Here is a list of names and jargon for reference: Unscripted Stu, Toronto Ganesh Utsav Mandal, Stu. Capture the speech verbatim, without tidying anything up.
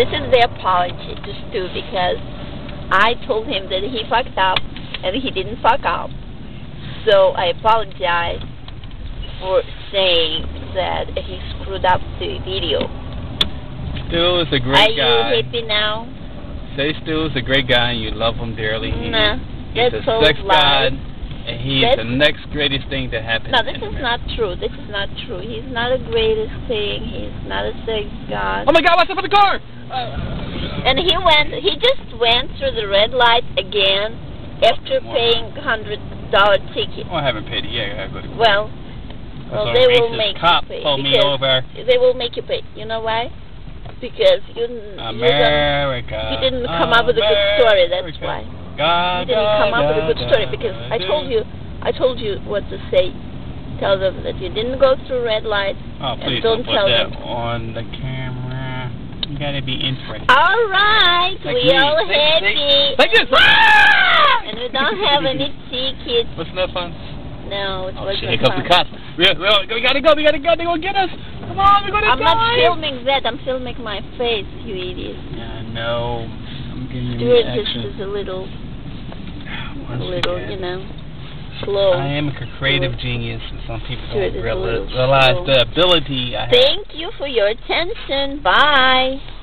this is the apology to Stu, because I told him that he fucked up and he didn't fuck up. So I apologize for saying that he screwed up the video. Stu is a great Are guy. Are you happy now? Say Stu is a great guy and you love him dearly. Nah, he is, that's he's a so sex god, and he that's, is the next greatest thing that happened. No, this is America. Not true. This is not true. He's not the greatest thing. He's not a sex god. Oh my God! Watch out for the car! Uh, and he went. He just went through the red light again after paying hundred dollar ticket. Well, I haven't paid it yet. I gotta go. Well, well, so they will make cop you pay. Pull me over. They will make you pay. You know why? Because you, America, you didn't come America, up with a good story. That's why. God, you didn't come up with a good story because I told you, I told you what to say. Tell them that you didn't go through red lights, oh, and don't, don't put tell that them on the camera. You gotta be interesting. All right, like we me. all like, happy. Like this. And we don't have any tickets. Wasn't that fun? No, it oh, wasn't shit, fun. Here comes the cops. We, we, we gotta go. We gotta go. They gonna get us. Come on, we're gonna I'm die. not filming that. I'm filming my face, you idiot. Yeah, no. I'm giving you an action. Stuart just is a little. Once a little, again, you know, slow. I am a creative Stuart. genius, and some people Stuart don't realize, realize the ability I have. Thank you for your attention. Bye.